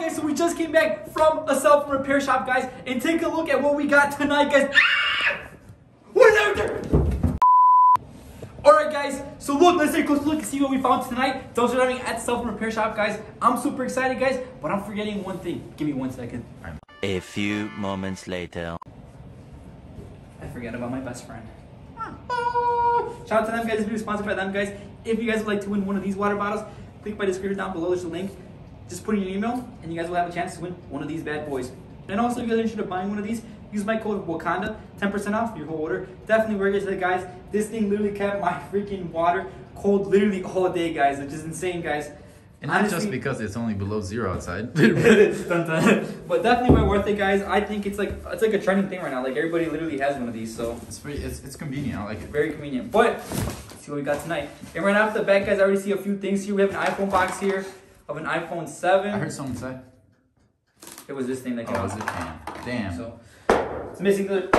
right, guys, so we just came back from a cell phone repair shop, guys, and take a look at what we got tonight, guys. Alright, guys, so look, let's take a close look and see what we found tonight. Those are driving at the cell phone repair shop, guys. I'm super excited, guys, but I'm forgetting one thing. Give me 1 second. A few moments later. I forgot about my best friend. Shout out to them, guys. This video is sponsored by them, guys. If you guys would like to win one of these water bottles, click my description down below. There's a link. Just put in your email, and you guys will have a chance to win one of these bad boys. And also, if you guys are interested in buying one of these, use my code WAKANDA, 10% off your whole order. Definitely worth it today, guys. This thing literally kept my freaking water cold literally all day, guys. It's just insane, guys. And honestly, not just because it's only below 0 outside. But definitely worth it, guys. I think it's like a trending thing right now. Like, everybody literally has one of these, so it's pretty, it's convenient. I like it. Very convenient. But let's see what we got tonight. And right off the bat, guys, I already see a few things here. We have an iPhone box here of an iPhone 7. I heard someone say it was this thing that came out. Oh, damn. So it's missing the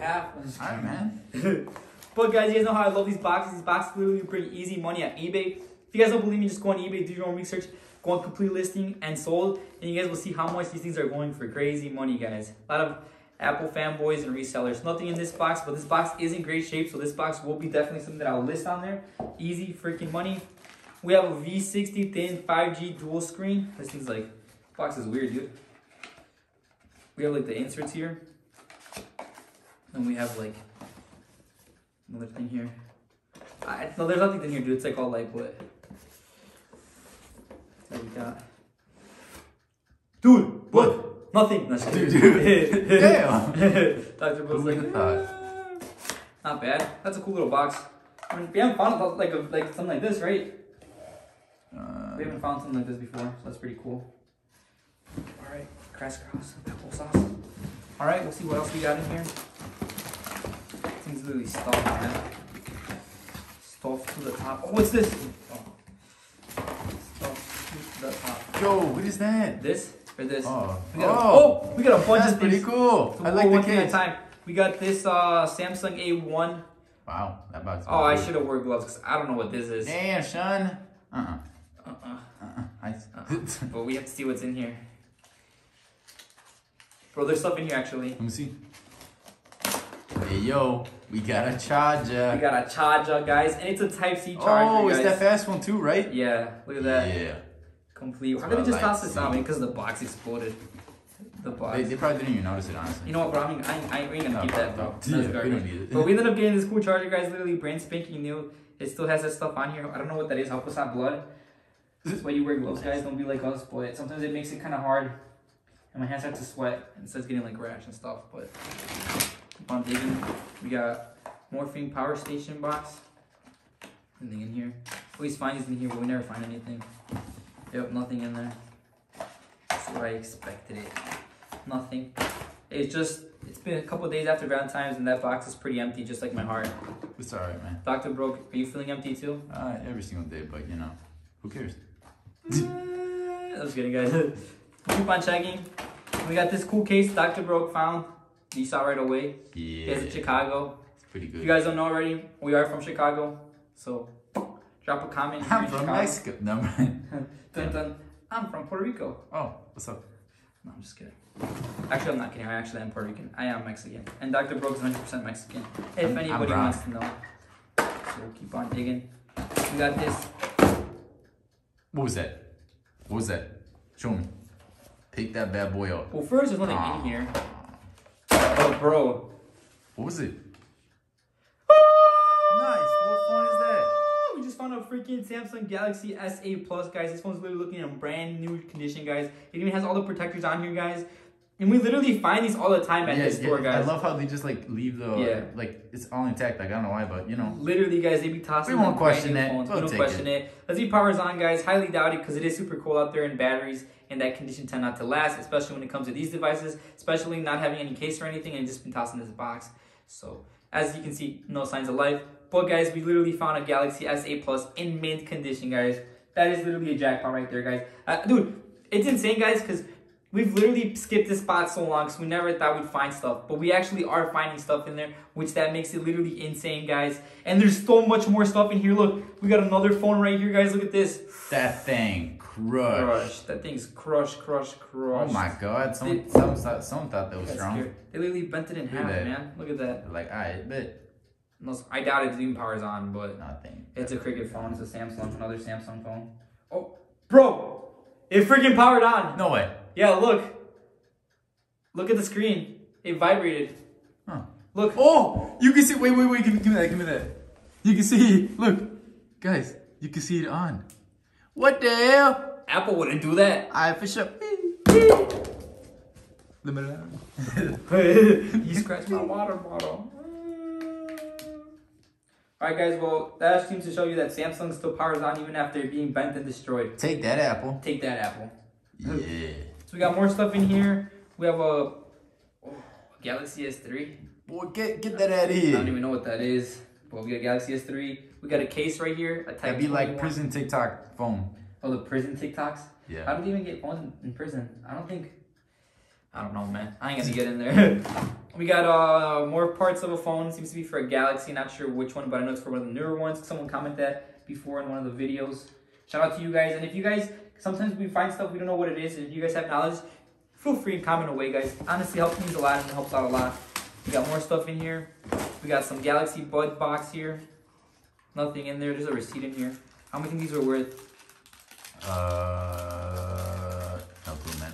half. All right, man. But guys, you guys know how I love these boxes. These boxes literally bring easy money at eBay. If you guys don't believe me, just go on eBay, do your own research, go on complete listing and sold, and you guys will see how much these things are going for. Crazy money, guys. A lot of Apple fanboys and resellers. Nothing in this box, but this box is in great shape, so this box will be definitely something that I'll list on there. Easy freaking money. We have a V60 thin 5G dual screen. This thing's like, this box is weird, dude. We have like the inserts here. And we have like another thing here. No, there's nothing in here, dude. It's like all like what? What we got? Dude, what? Nothing. That's dude. Damn. Dr. Broke like that. Not bad. That's a cool little box. I mean, we haven't found like something like this, right? We haven't found something like this before, so that's pretty cool. All right, crisscross, apple sauce. All right, we'll see what else we got in here. Things literally stuffed, man. Stuffed to the top. Oh, what's this? Yo, what is that? This or this? We got a bunch of things. That's pretty cool. So I like the case. We got this Samsung A1. Wow, that box. Oh, I should have worn gloves because I don't know what this is. Damn, son. But we have to see what's in here. Bro, there's stuff in here actually. Let me see. Hey, yo, we got a charger. We got a charger, guys, and it's a Type-C charger. Oh, guys. It's that fast one too, right? Yeah, look at that. Yeah. Complete. That's How could they just toss this out? I mean, because the box exploded. The box. They probably didn't even notice it, honestly. You know what, bro? I mean, I ain't gonna keep that, bro. Yeah, that's garbage. We don't need it. But we ended up getting this cool charger, guys. Literally brand spanking new. It still has that stuff on here. I don't know what that is. I'll put some blood. That's why you wear gloves, guys. Don't be like us, boy. Sometimes it makes it kind of hard, and my hands start to sweat and starts getting like rash and stuff. But keep on digging. We got morphine power station box. Anything in here? Always find these in here, but we never find anything. Yep, nothing in there. That's what I expected it. Nothing. It's just, it's been a couple of days after Valentine's and that box is pretty empty, just like my heart. It's alright, man. Dr. Broke, are you feeling empty too? Every single day, but you know, who cares? That was good, guys. Keep on checking. We got this cool case Dr. Broke found. You saw right away. Yeah. It's in Chicago. It's pretty good. If you guys don't know already, we are from Chicago, so drop a comment. I'm from Mexico. No, I'm from Puerto Rico. Oh, what's up? No, I'm just kidding. Actually, I'm not kidding. I actually am Puerto Rican. I am Mexican. And Dr. Broke is 100% Mexican. If anybody wants to know. So keep on digging. We got this. What was that? What was that? Show me. Pick that bad boy up. Well, first, there's nothing in here. Oh, bro. What was it? Freaking Samsung Galaxy S8 Plus, guys. This one's literally looking in a brand new condition, guys. It even has all the protectors on here, guys. And we literally find these all the time at this store, guys. I love how they just like leave the like it's all intact. Like I don't know why, but you know. Literally, guys, they be tossing. We won't question that. We don't question it. Let's see, power's on, guys. Highly doubt it because it is super cold out there, and batteries in that condition tend not to last, especially when it comes to these devices. Especially not having any case or anything, and just been tossed in this box. So as you can see, no signs of life. But guys, we literally found a Galaxy S8 Plus in mint condition, guys. That is literally a jackpot right there, guys. Dude, it's insane, guys, because We've literally skipped this spot so long because we never thought we'd find stuff. But we actually are finding stuff in there, which that makes it literally insane, guys. And there's so much more stuff in here. Look, we got another phone right here, guys. Look at this. That thing crushed. That thing's crushed. Oh my God. Someone thought that was strong. Scared. They literally bent it in half, man. Look at that. Like, alright, but... I doubt it even powers on, but... Nothing. It's a Cricket phone. It's a Samsung. Another Samsung phone. Oh, bro! It freaking powered on. No way. Yeah, look. Look at the screen. It vibrated. Huh. Look. Oh, you can see. Wait. Give me that. You can see. Look, guys. You can see it on. What the hell? Apple wouldn't do that. I for sure. Limited. You scratched my water bottle. All right, guys, well, that seems to show you that Samsung still powers on even after being bent and destroyed. Take that, Apple. Take that, Apple. Yeah. So we got more stuff in here. We have a Galaxy S3. Boy, get that out of here. I don't even know what that is. But we got a Galaxy S3. We got a case right here. That'd be like prison TikTok phone. Oh, the prison TikToks? Yeah. How do they even get phones in prison? I don't know, man. I ain't gonna get in there. We got more parts of a phone. Seems to be for a Galaxy. Not sure which one, but I know it's for one of the newer ones. Someone commented that before in one of the videos. Shout out to you guys. And if you guys... Sometimes we find stuff, we don't know what it is. If you guys have knowledge, feel free and comment away, guys. Honestly, helps me a lot and helps out a lot. We got more stuff in here. We got some Galaxy Bud box here. Nothing in there. There's a receipt in here. How much think these are worth? No clue, man.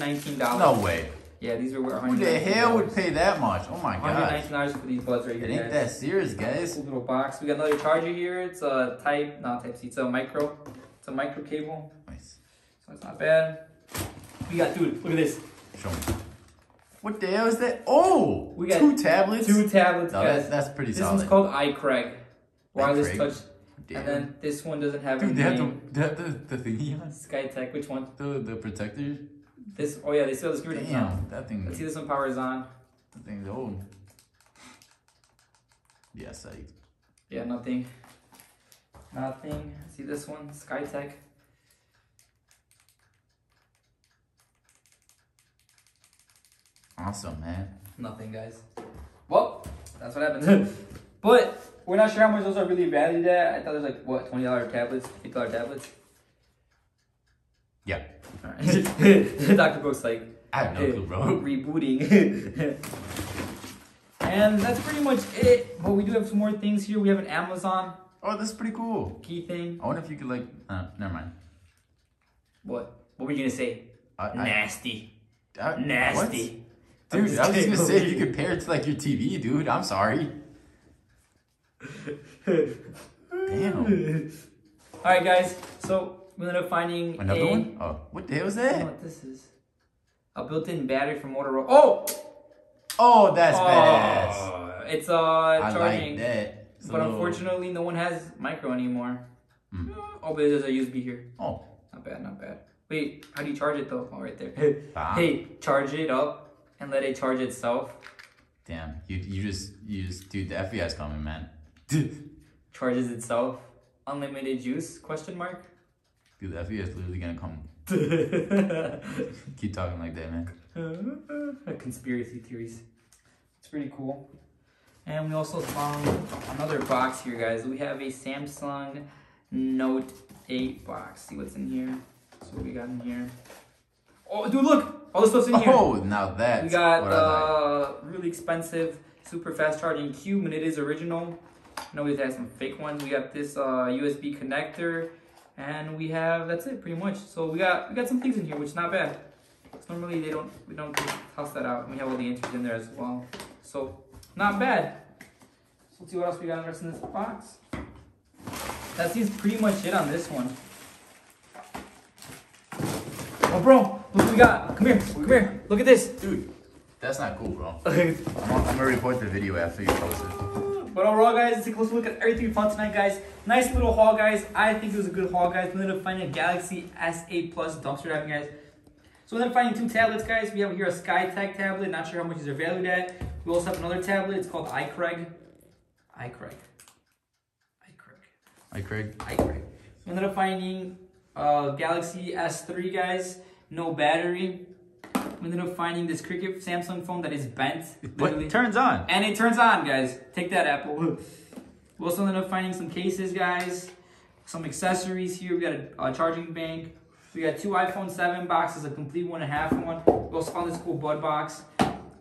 $119. No way. Yeah, these are worth $119. Who the hell would pay that much? Oh my God. $119 for these buds right here. It ain't that serious, guys. Cool little box. We got another charger here. It's a Type C. It's a micro. It's a micro cable. Nice. So it's not bad. We got, dude, look at this. Show me. What the hell is that? Oh, we got two tablets. No, guys. That's pretty solid. This one's called iCraig. Wireless touch. Damn. And then this one doesn't have any. Dude, they have the thingy on. Skytech. Which one? The protector. This, oh yeah, they still have the screen. Damn, that thing. Let's see, this one powers on. That thing's old. Yeah, psych. Yeah, nothing. See this one, Skytech. Awesome, man. Nothing, guys. Well, that's what happened. But we're not sure how much those are really valued at. I thought there's like what, $20 tablets, $8 tablets. Yeah. All right. Dr. Broke's like, I have no clue, bro. Rebooting. And that's pretty much it. But we do have some more things here. We have an Amazon. Oh, that's pretty cool. Key thing. I wonder if you could like, never mind. What? What were you gonna say? Nasty. What? Dude, I was just gonna say if you compare it to like your TV, dude. I'm sorry. Damn. All right, guys. So. We ended up finding another one? Oh, what the hell was that? I don't know what this is. A built-in battery from Motorola. Oh! Oh, that's badass. It's charging. I like that. But unfortunately, no one has micro anymore. Mm. Oh, but there's a USB here. Oh. Not bad. Wait, how do you charge it though? Oh, right there. Hey, charge it up and let it charge itself. Damn, you just, dude, the FBI's coming, man. Charges itself. Unlimited juice, question mark? Dude, the FBI is literally gonna come. Keep talking like that, man. Conspiracy theories. It's pretty cool. And we also found another box here, guys. We have a Samsung Note 8 box. See what's in here. So what we got in here. Oh, dude, look! All the stuff's in here. Oh, now that's we got really expensive, super fast charging cube, and it is original. Nobody's had some fake ones. We got this USB connector. And we have, that's it pretty much. So we got some things in here, which is not bad. Normally we don't toss that out. We have all the entries in there as well. So not bad. So let's see what else we got in the rest of this box. That seems pretty much it on this one. Oh bro, look what we got. Come here. Look at this. Dude, that's not cool, bro. I'm gonna report the video after you post it. But overall, guys, let's take a close look at everything we found tonight, guys. Nice little haul, guys. I think it was a good haul, guys. We ended up finding a Galaxy S8 Plus dumpster diving, guys. So we ended up finding two tablets, guys. We have here a Skytech tablet. Not sure how much these are valued at. We also have another tablet. It's called iCraig. We ended up finding Galaxy S3, guys. No battery. We ended up finding this cricket Samsung phone that is bent. Literally. But turns on. And it turns on, guys. Take that, Apple. We also ended up finding some cases, guys. Some accessories here. We got a charging bank. We got two iPhone 7 boxes, a complete one and a half one. We also found this cool Bud box.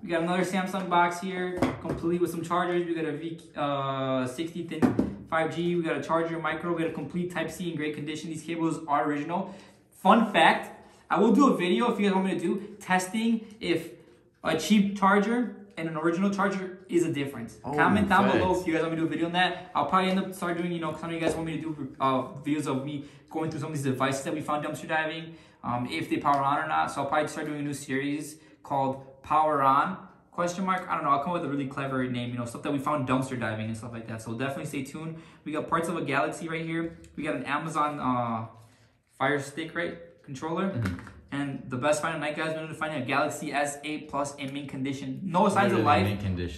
We got another Samsung box here, complete with some chargers. We got a V60 thin 5G. We got a charger micro. We got a complete Type-C in great condition. These cables are original. Fun fact, I will do a video if you guys want me to do testing if a cheap charger and an original charger is a difference. Oh, comment down below if you guys want me to do a video on that. I'll probably end up starting doing, you know, because I know you guys want me to do videos of me going through some of these devices that we found dumpster diving, if they power on or not. So I'll probably start doing a new series called Power On question mark. I don't know, I'll come up with a really clever name, you know, stuff that we found dumpster diving and stuff like that. So definitely stay tuned. We got parts of a Galaxy right here. We got an Amazon Fire Stick, right, controller. And the best find of night, guys, we're going to find a Galaxy S8 Plus in mint condition. No signs of life,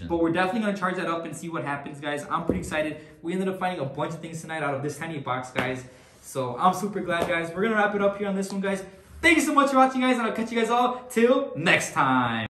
but we're definitely going to charge that up and see what happens, guys. I'm pretty excited. We ended up finding a bunch of things tonight out of this tiny box, guys. So I'm super glad, guys. We're going to wrap it up here on this one, guys. Thank you so much for watching, guys, and I'll catch you guys all till next time.